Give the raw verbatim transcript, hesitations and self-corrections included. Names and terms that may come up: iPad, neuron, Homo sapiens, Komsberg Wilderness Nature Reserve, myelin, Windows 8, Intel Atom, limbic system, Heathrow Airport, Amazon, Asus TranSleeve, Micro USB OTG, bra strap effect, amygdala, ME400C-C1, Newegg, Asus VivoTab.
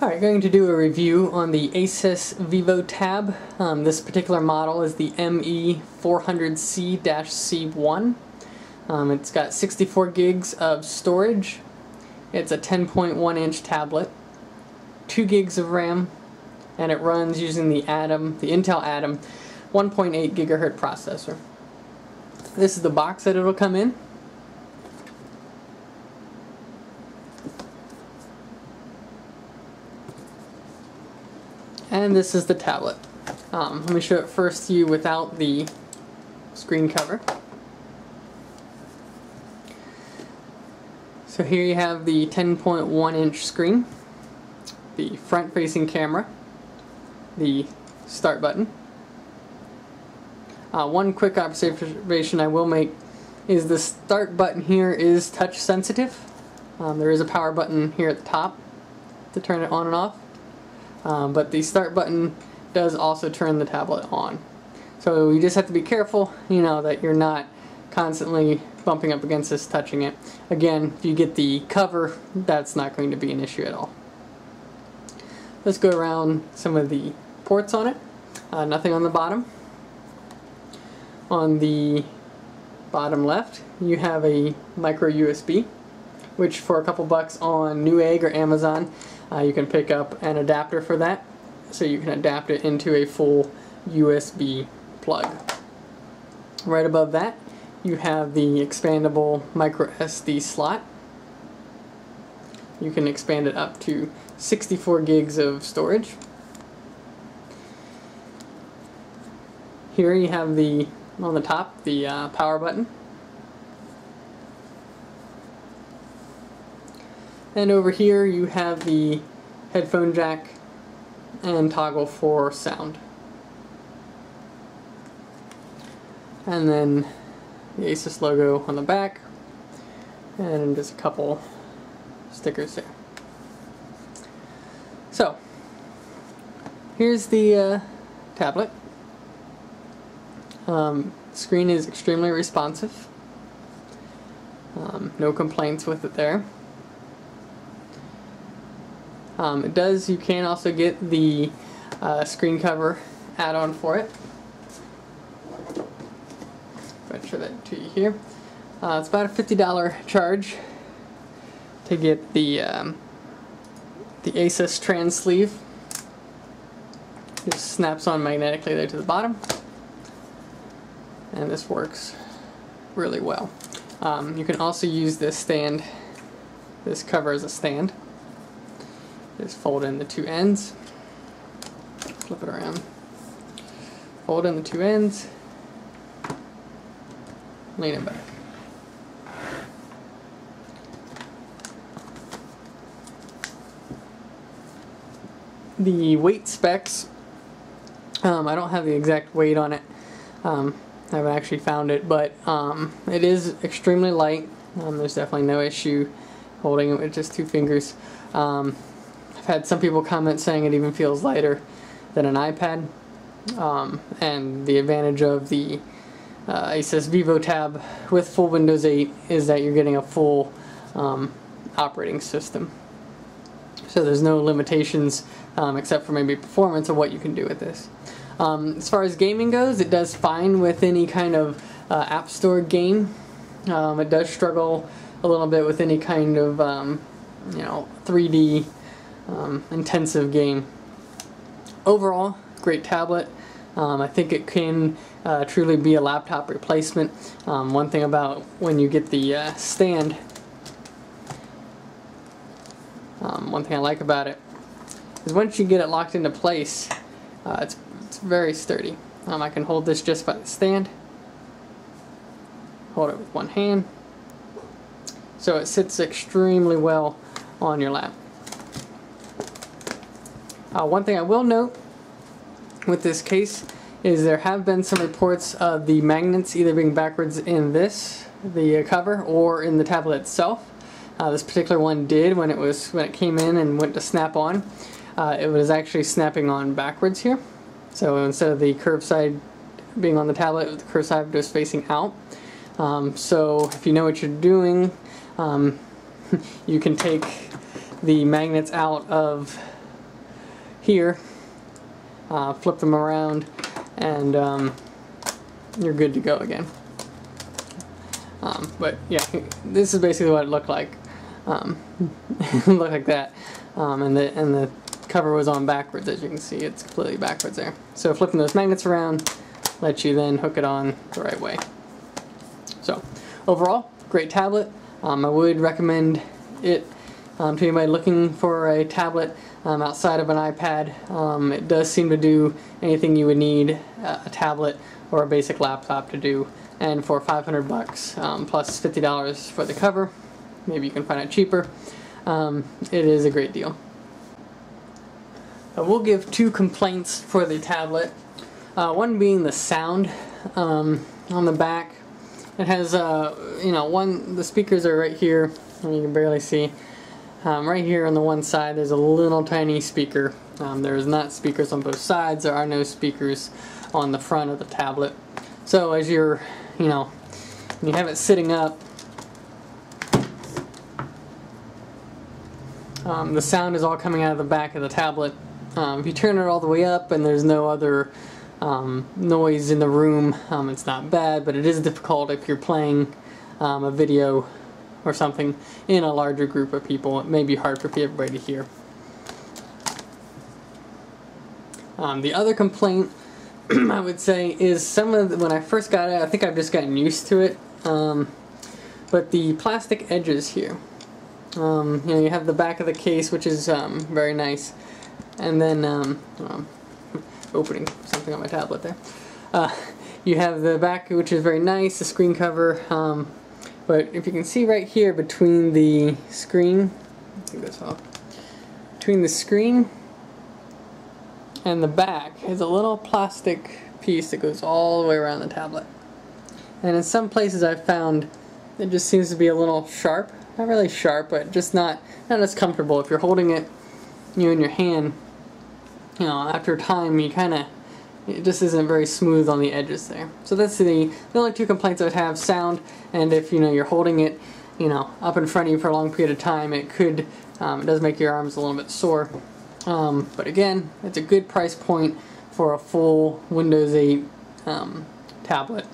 Alright, going to do a review on the Asus VivoTab. Um, this particular model is the M E four hundred C C one. Um, it's got sixty-four gigs of storage. It's a ten point one inch tablet, two gigs of RAM, and it runs using the Atom, the Intel Atom one point eight gigahertz processor. This is the box that it'll come in. And this is the tablet. Um, let me show it first to you without the screen cover. So here you have the ten point one inch screen, the front-facing camera, the start button. Uh, one quick observation I will make is the start button here is touch sensitive. Um, there is a power button here at the top to turn it on and off. Um, but the start button does also turn the tablet on. So you just have to be careful, you know, that you're not constantly bumping up against this, touching it. Again, if you get the cover, that's not going to be an issue at all. Let's go around some of the ports on it. Uh, nothing on the bottom. On the bottom left, you have a micro U S B, which for a couple bucks on Newegg or Amazon, uh, you can pick up an adapter for that, so you can adapt it into a full U S B plug. Right above that, you have the expandable micro S D slot. You can expand it up to sixty-four gigs of storage. Here you have the, on the top, the uh, power button. And over here you have the headphone jack and toggle for sound. And then the Asus logo on the back, and just a couple stickers there. So here's the uh, tablet. Um, screen is extremely responsive. Um, no complaints with it there. Um, it does, you can also get the uh, screen cover add-on for it. I'll show that to you here. Uh, it's about a fifty dollar charge to get the um, the Asus TranSleeve. Just snaps on magnetically there to the bottom, and this works really well. Um, you can also use this stand, this cover as a stand. Just fold in the two ends, flip it around, fold in the two ends, lean it back. The weight specs, um, I don't have the exact weight on it, um, I haven't actually found it, but um, it is extremely light. Um, there's definitely no issue holding it with just two fingers. Um, had some people comment saying it even feels lighter than an iPad, um, and the advantage of the uh, Asus VivoTab with full Windows eight is that you're getting a full um, operating system, so there's no limitations um, except for maybe performance of what you can do with this. Um, as far as gaming goes, it does fine with any kind of uh, App Store game. Um, it does struggle a little bit with any kind of um, you know, three D Um, intensive game. Overall, great tablet. Um, I think it can uh, truly be a laptop replacement. Um, one thing about when you get the uh, stand, um, one thing I like about it is once you get it locked into place, uh, it's, it's very sturdy. Um, I can hold this just by the stand, hold it with one hand, so it sits extremely well on your lap. Uh, one thing I will note with this case is there have been some reports of the magnets either being backwards in this, the uh, cover, or in the tablet itself. Uh, this particular one did when it was when it came in and went to snap on. Uh, it was actually snapping on backwards here, so instead of the curved side being on the tablet, the curved side was facing out. Um, so if you know what you're doing, um, you can take the magnets out of here, uh, flip them around, and um, you're good to go again. Um, but yeah, this is basically what it looked like. Um, it looked like that, um, and the and the cover was on backwards. As you can see, it's completely backwards there. So flipping those magnets around lets you then hook it on the right way. So overall, great tablet. Um, I would recommend it um, to anybody looking for a tablet um, outside of an iPad. Um, it does seem to do anything you would need uh, a tablet or a basic laptop to do. And for five hundred bucks um, plus fifty dollars for the cover, maybe you can find it cheaper, um, it is a great deal. I will give two complaints for the tablet. Uh, one being the sound. Um, on the back, it has uh, you know one the speakers are right here, and you can barely see. Um, right here on the one side, there's a little tiny speaker. Um, there is not speakers on both sides. There are no speakers on the front of the tablet. So as you're, you know, you have it sitting up, um, the sound is all coming out of the back of the tablet. Um, if you turn it all the way up and there's no other um, noise in the room, um, it's not bad, but it is difficult if you're playing um, a video or something in a larger group of people. It may be hard for everybody to hear. Um, the other complaint I would say is some of the, when I first got it, I think I've just gotten used to it, um, but the plastic edges here, um, you know, you have the back of the case, which is um, very nice, and then um, well, I'm opening something on my tablet there, uh, you have the back, which is very nice, the screen cover, um, but if you can see right here between the screen, I think that's all, between the screen and the back is a little plastic piece that goes all the way around the tablet. And in some places I've found it just seems to be a little sharp. Not really sharp, but just not, not as comfortable. If you're holding it, you know, in your hand, you know, after time you kind of, it just isn't very smooth on the edges there. So that's the, the only two complaints I'd have, sound, and if, you know, you're holding it, you know, up in front of you for a long period of time, it could, um, it does make your arms a little bit sore. Um, but again, it's a good price point for a full Windows eight um, tablet.